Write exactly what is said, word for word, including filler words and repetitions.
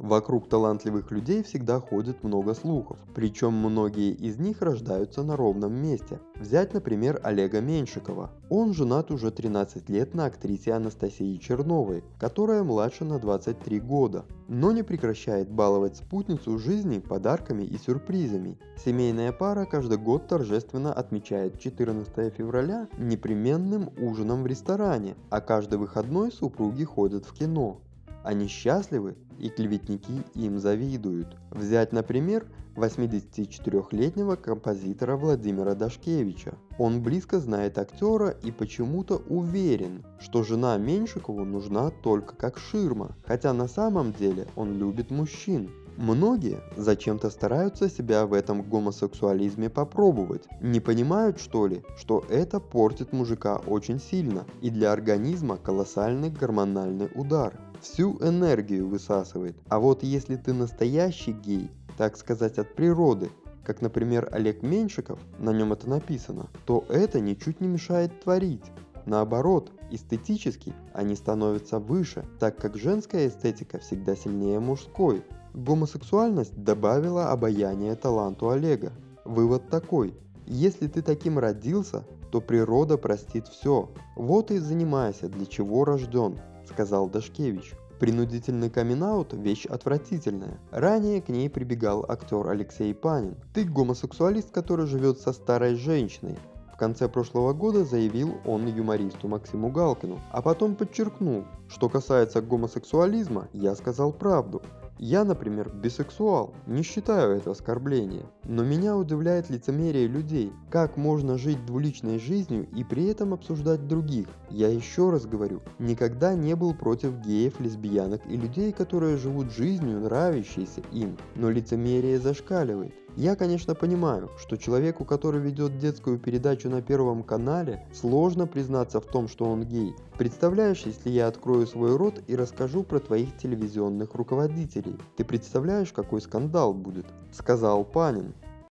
Вокруг талантливых людей всегда ходит много слухов, причем многие из них рождаются на ровном месте. Взять, например, Олега Меньшикова. Он женат уже тринадцать лет на актрисе Анастасии Черновой, которая младше на двадцать три года, но не прекращает баловать спутницу жизни подарками и сюрпризами. Семейная пара каждый год торжественно отмечает четырнадцатое февраля непременным ужином в ресторане, а каждый выходной супруги ходят в кино. Они счастливы, и клеветники им завидуют. Взять, например, восьмидесятичетырёхлетнего композитора Владимира Дашкевича. Он близко знает актера и почему-то уверен, что жена Меньшикову нужна только как ширма, хотя на самом деле он любит мужчин. Многие зачем-то стараются себя в этом гомосексуализме попробовать, не понимают, что ли, что это портит мужика очень сильно и для организма колоссальный гормональный удар. Всю энергию высасывает. А вот если ты настоящий гей, так сказать, от природы, как, например, Олег Меньшиков, на нем это написано, то это ничуть не мешает творить. Наоборот, эстетически они становятся выше, так как женская эстетика всегда сильнее мужской. Гомосексуальность добавила обаяние таланту Олега. Вывод такой: если ты таким родился, то природа простит все. Вот и занимайся, для чего рожден, сказал Дашкевич. Принудительный камин-аут – вещь отвратительная. Ранее к ней прибегал актер Алексей Панин. «Ты гомосексуалист, который живет со старой женщиной», — в конце прошлого года заявил он юмористу Максиму Галкину, а потом подчеркнул: что касается гомосексуализма, я сказал правду. Я, например, бисексуал, не считаю это оскорблением, но меня удивляет лицемерие людей. Как можно жить двуличной жизнью и при этом обсуждать других? Я еще раз говорю, никогда не был против геев, лесбиянок и людей, которые живут жизнью, нравящейся им, но лицемерие зашкаливает. Я, конечно, понимаю, что человеку, который ведет детскую передачу на Первом канале, сложно признаться в том, что он гей. Представляешь, если я открою свой рот и расскажу про твоих телевизионных руководителей? Ты представляешь, какой скандал будет? Сказал Панин.